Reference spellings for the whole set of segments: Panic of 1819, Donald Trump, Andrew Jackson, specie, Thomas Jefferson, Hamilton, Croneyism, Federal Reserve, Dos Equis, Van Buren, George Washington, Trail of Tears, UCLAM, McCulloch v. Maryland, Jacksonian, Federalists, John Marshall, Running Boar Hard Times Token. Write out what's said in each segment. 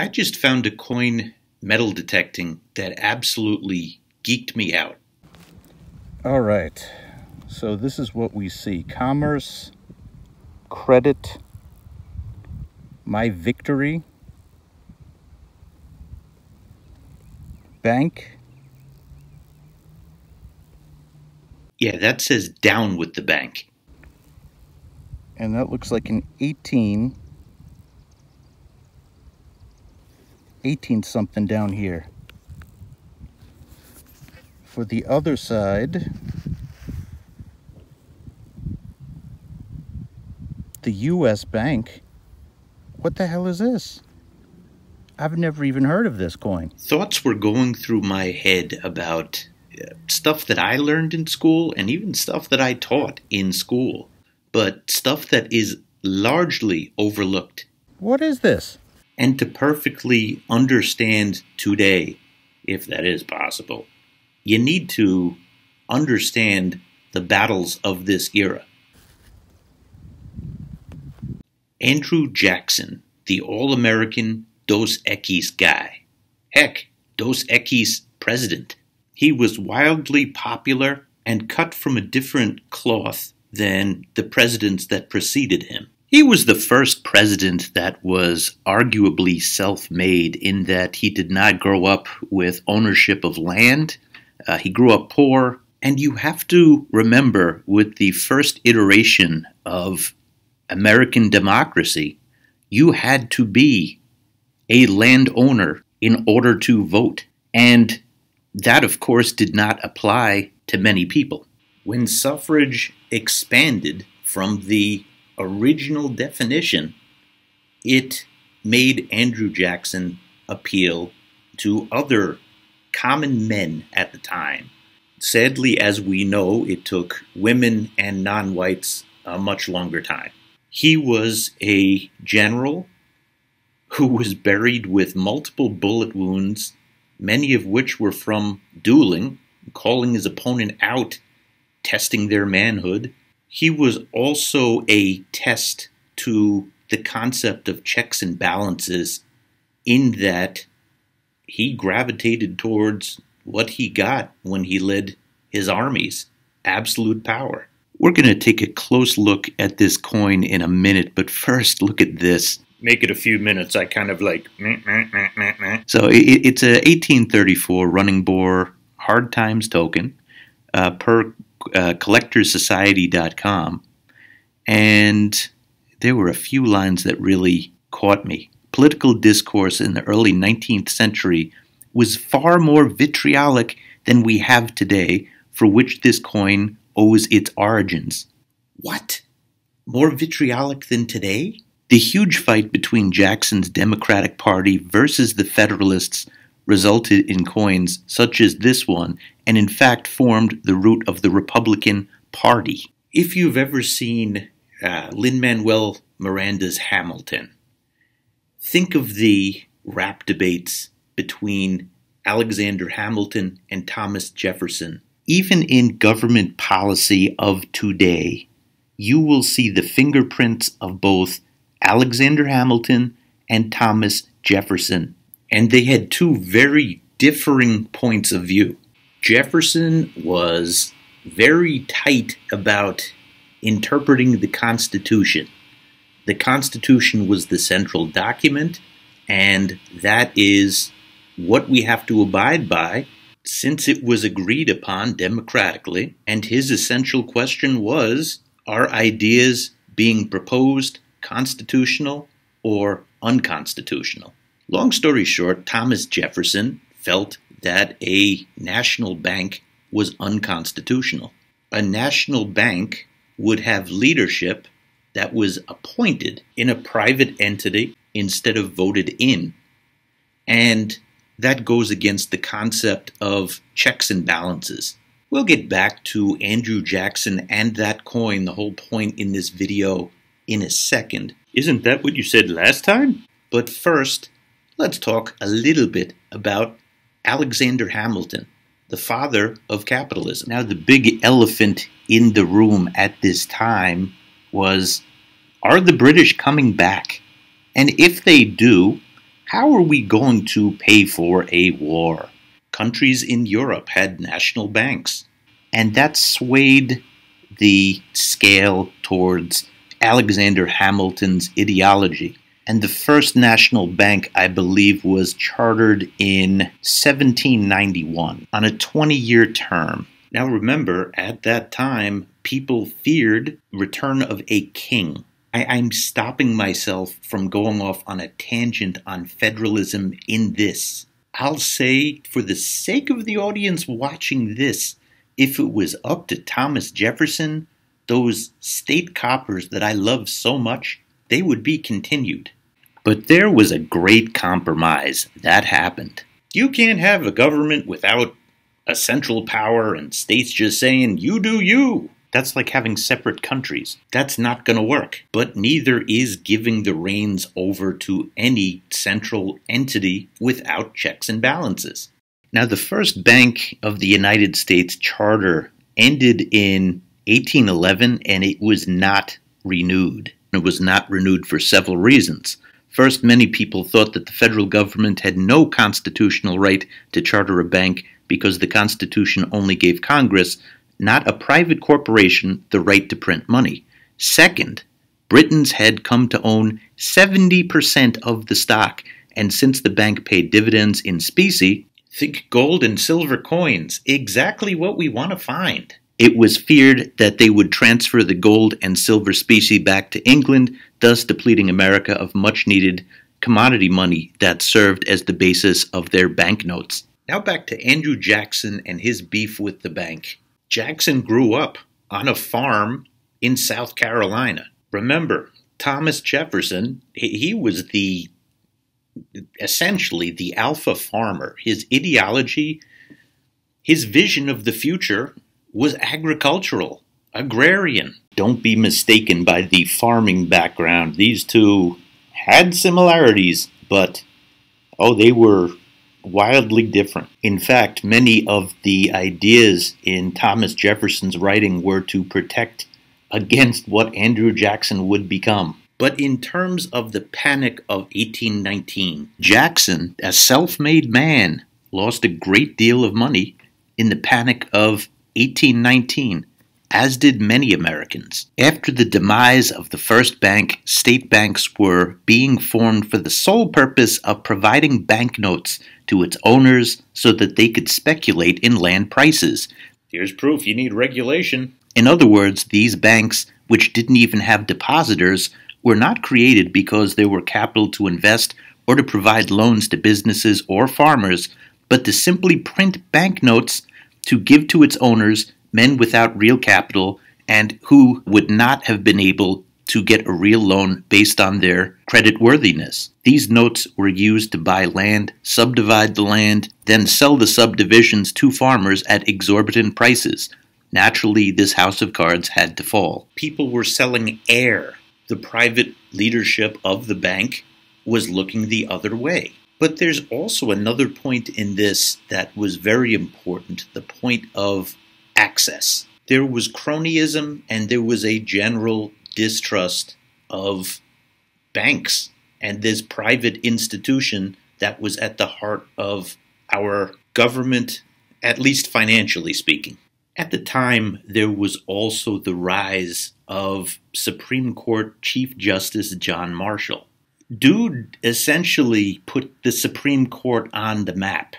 I just found a coin metal detecting that absolutely geeked me out. All right, so this is what we see. Commerce, credit, my victory, bank. Yeah, that says down with the bank. And that looks like an 18 something down here. For the other side, the U.S. Bank. What the hell is this? I've never even heard of this coin. Thoughts were going through my head about stuff that I learned in school and even stuff that I taught in school, but stuff that is largely overlooked. What is this? And to perfectly understand today, if that is possible, you need to understand the battles of this era. Andrew Jackson, the all-American Dos Equis guy. Heck, Dos Equis president. He was wildly popular and cut from a different cloth than the presidents that preceded him. He was the first president that was arguably self-made in that he did not grow up with ownership of land. He grew up poor, and you have to remember with the first iteration of American democracy, you had to be a landowner in order to vote. And that, of course, did not apply to many people. When suffrage expanded from the original definition, it made Andrew Jackson appeal to other common men at the time. Sadly, as we know, it took women and non-whites a much longer time. He was a general who was buried with multiple bullet wounds, many of which were from dueling, calling his opponent out, testing their manhood. He was also a test to the concept of checks and balances in that he gravitated towards what he got when he led his armies, absolute power. We're going to take a close look at this coin in a minute, but first look at this. Make it a few minutes. I kind of like... So it's a 1834 Running Boar Hard Times Token per collectorsociety.com. And there were a few lines that really caught me. Political discourse in the early 19th century was far more vitriolic than we have today, for which this coin owes its origins. What? More vitriolic than today? The huge fight between Jackson's Democratic Party versus the Federalists resulted in coins such as this one, and in fact formed the root of the Republican Party. If you've ever seen Lin-Manuel Miranda's Hamilton, think of the rap debates between Alexander Hamilton and Thomas Jefferson. Even in government policy of today, you will see the fingerprints of both Alexander Hamilton and Thomas Jefferson. And they had two very differing points of view. Jefferson was very tight about interpreting the Constitution. The Constitution was the central document, and that is what we have to abide by, since it was agreed upon democratically. And his essential question was, are ideas being proposed constitutional or unconstitutional? Long story short, Thomas Jefferson felt that a national bank was unconstitutional. A national bank would have leadership that was appointed in a private entity instead of voted in. And that goes against the concept of checks and balances. We'll get back to Andrew Jackson and that coin, the whole point in this video, in a second. Isn't that what you said last time? But first, let's talk a little bit about Alexander Hamilton, the father of capitalism. Now, the big elephant in the room at this time was, are the British coming back? And if they do, How are we going to pay for a war? Countries in Europe had national banks, and that swayed the scale towards Alexander Hamilton's ideology. And the first national bank, I believe, was chartered in 1791 on a 20-year term. Now remember, at that time, people feared return of a king. I'm stopping myself from going off on a tangent on federalism in this. I'll say, for the sake of the audience watching this, if it was up to Thomas Jefferson, those state coppers that I love so much, they would be continued. But there was a great compromise that happened. You can't have a government without a central power and states just saying, you do you. That's like having separate countries. That's not going to work. But neither is giving the reins over to any central entity without checks and balances. Now, the first bank of the United States charter ended in 1811, and it was not renewed. It was not renewed for several reasons. First, many people thought that the federal government had no constitutional right to charter a bank because the Constitution only gave Congress, not a private corporation, the right to print money. Second, Britons had come to own 70% of the stock, and since the bank paid dividends in specie, think gold and silver coins, exactly what we want to find. It was feared that they would transfer the gold and silver specie back to England, thus depleting America of much-needed commodity money that served as the basis of their banknotes. Now back to Andrew Jackson and his beef with the bank. Jackson grew up on a farm in South Carolina. Remember, Thomas Jefferson, he was essentially the alpha farmer. His ideology, his vision of the future was agricultural, agrarian. Don't be mistaken by the farming background. These two had similarities, but oh, they were wildly different. In fact, many of the ideas in Thomas Jefferson's writing were to protect against what Andrew Jackson would become. But in terms of the Panic of 1819, Jackson, a self-made man, lost a great deal of money in the Panic of 1819, as did many Americans. After the demise of the first bank, state banks were being formed for the sole purpose of providing banknotes to its owners so that they could speculate in land prices. Here's proof you need regulation. In other words, these banks, which didn't even have depositors, were not created because they were capital to invest or to provide loans to businesses or farmers, but to simply print banknotes to give to its owners, men without real capital and who would not have been able to get a real loan based on their creditworthiness. These notes were used to buy land, subdivide the land, then sell the subdivisions to farmers at exorbitant prices. Naturally, this house of cards had to fall. People were selling air. The private leadership of the bank was looking the other way. But there's also another point in this that was very important, the point of access. There was cronyism and there was a general distrust of banks and this private institution that was at the heart of our government, at least financially speaking. At the time, there was also the rise of Supreme Court Chief Justice John Marshall. Dude essentially put the Supreme Court on the map.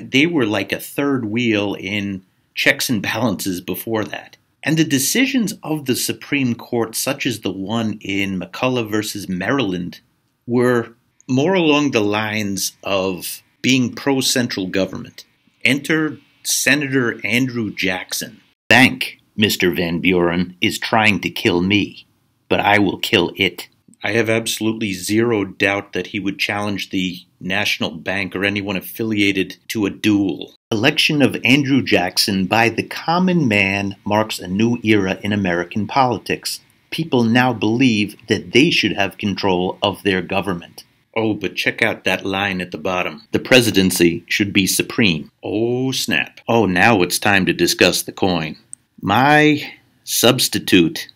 They were like a third wheel in checks and balances before that. And the decisions of the Supreme Court, such as the one in McCulloch v. Maryland, were more along the lines of being pro-central government. Enter Senator Andrew Jackson. Bank, Mr. Van Buren, is trying to kill me, but I will kill it. I have absolutely zero doubt that he would challenge the National Bank or anyone affiliated to a duel. Election of Andrew Jackson by the common man marks a new era in American politics. People now believe that they should have control of their government. Oh, but check out that line at the bottom. The presidency should be supreme. Oh, snap. Oh, now it's time to discuss the coin. My substitute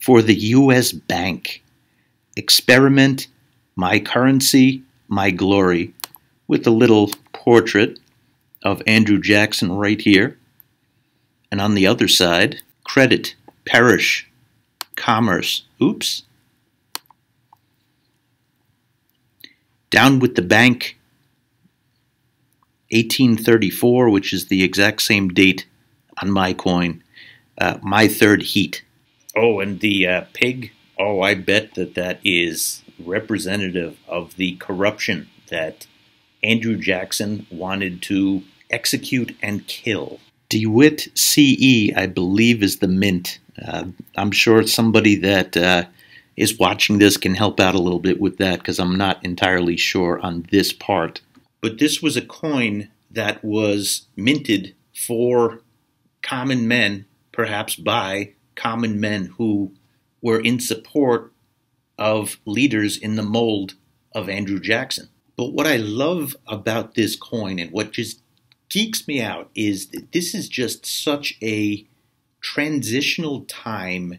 for the U.S. bank. Experiment, my currency, My Glory, with a little portrait of Andrew Jackson right here. And on the other side, credit, perish, commerce, oops. Down with the bank, 1834, which is the exact same date on my coin, my third heat. Oh, and the pig, oh, I bet that is representative of the corruption that Andrew Jackson wanted to execute and kill. DeWitt CE, I believe, is the mint. I'm sure somebody that is watching this can help out a little bit with that, because I'm not entirely sure on this part. But this was a coin that was minted for common men, perhaps by common men who were in support of leaders in the mold of Andrew Jackson. But what I love about this coin, and what just geeks me out, is that this is just such a transitional time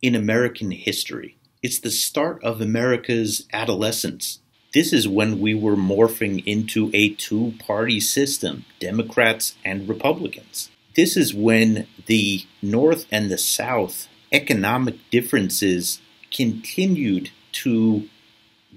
in American history. It's the start of America's adolescence. This is when we were morphing into a two-party system, Democrats and Republicans. This is when the North and the South economic differences continued to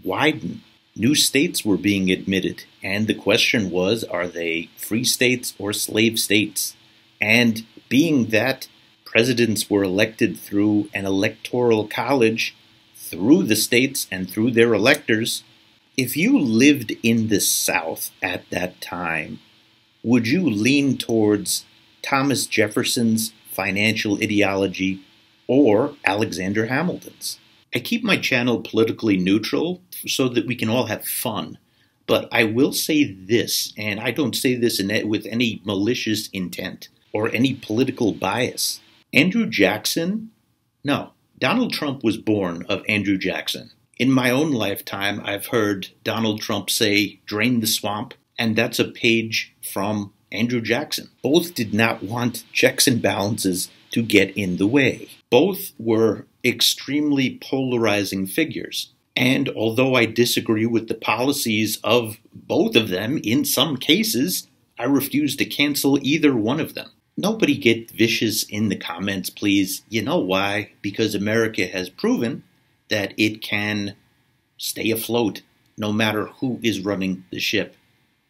widen. New states were being admitted, and the question was, are they free states or slave states? And being that presidents were elected through an electoral college, through the states and through their electors, if you lived in the South at that time, would you lean towards Thomas Jefferson's financial ideology or Alexander Hamilton's? I keep my channel politically neutral so that we can all have fun, but I will say this, and I don't say this with any malicious intent or any political bias. Andrew Jackson? No. Donald Trump was born of Andrew Jackson. In my own lifetime, I've heard Donald Trump say, "Drain the swamp," and that's a page from Andrew Jackson. Both did not want checks and balances to get in the way. Both were extremely polarizing figures. And although I disagree with the policies of both of them in some cases, I refuse to cancel either one of them. Nobody get vicious in the comments, please. You know why? Because America has proven that it can stay afloat no matter who is running the ship.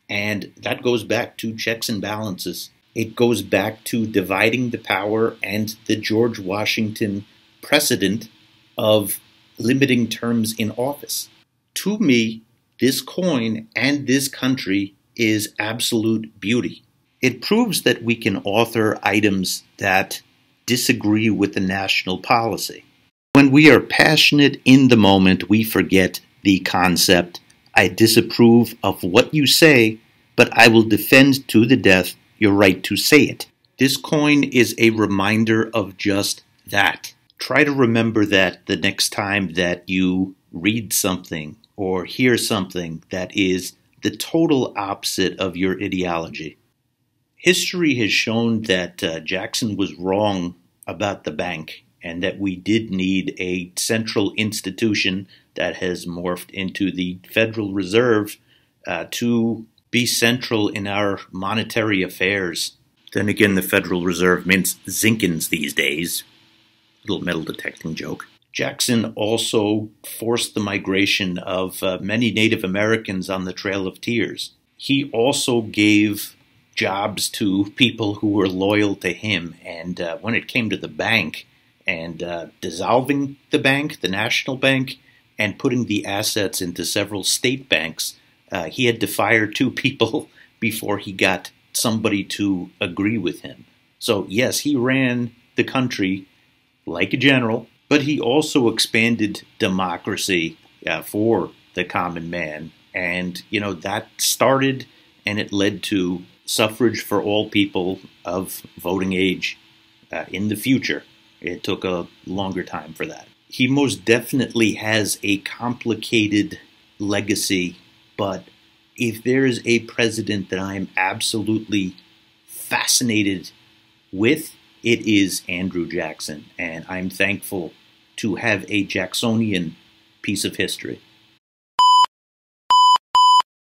And that goes back to checks and balances. It goes back to dividing the power and the George Washington precedent of limiting terms in office. To me, this coin and this country is absolute beauty. It proves that we can author items that disagree with the national policy. When we are passionate in the moment, we forget the concept, "I disapprove of what you say, but I will defend to the death your right to say it." This coin is a reminder of just that. Try to remember that the next time that you read something or hear something that is the total opposite of your ideology. History has shown that Jackson was wrong about the bank, and that we did need a central institution that has morphed into the Federal Reserve to be central in our monetary affairs. Then again, the Federal Reserve mints zinkins these days. Little metal detecting joke. Jackson also forced the migration of many Native Americans on the Trail of Tears. He also gave jobs to people who were loyal to him. And when it came to the bank and dissolving the bank, the national bank, and putting the assets into several state banks, he had to fire two people before he got somebody to agree with him. So yes, he ran the country like a general, but he also expanded democracy for the common man. And, you know, that started and it led to suffrage for all people of voting age in the future. It took a longer time for that. He most definitely has a complicated legacy. But if there is a president that I am absolutely fascinated with, it is Andrew Jackson. And I'm thankful to have a Jacksonian piece of history.